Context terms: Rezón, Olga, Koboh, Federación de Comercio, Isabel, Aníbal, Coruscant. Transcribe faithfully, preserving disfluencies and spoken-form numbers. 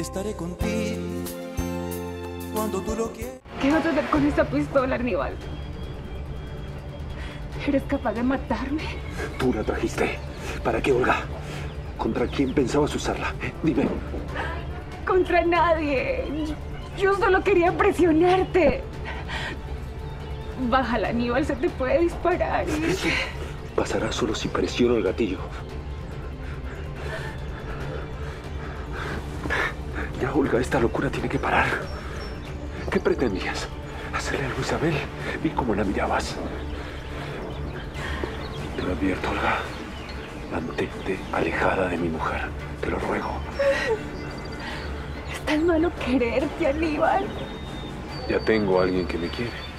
estaré contigo cuando tú lo quieras. ¿Qué vas a hacer con esa pistola, Aníbal? ¿Eres capaz de matarme? Tú la trajiste. ¿Para qué, Olga? ¿Contra quién pensabas usarla? ¿Eh? Dime. Contra nadie. Yo solo quería presionarte. Bájala, Aníbal, se te puede disparar. ¿Eh? Pasará solo si presiono el gatillo. Ya, Olga, esta locura tiene que parar. ¿Qué pretendías? ¿Hacerle algo a Isabel? Vi cómo la mirabas. Te lo advierto, Olga. Mantente alejada de mi mujer. Te lo ruego. Es tan malo quererte, Aníbal. Ya tengo a alguien que me quiere.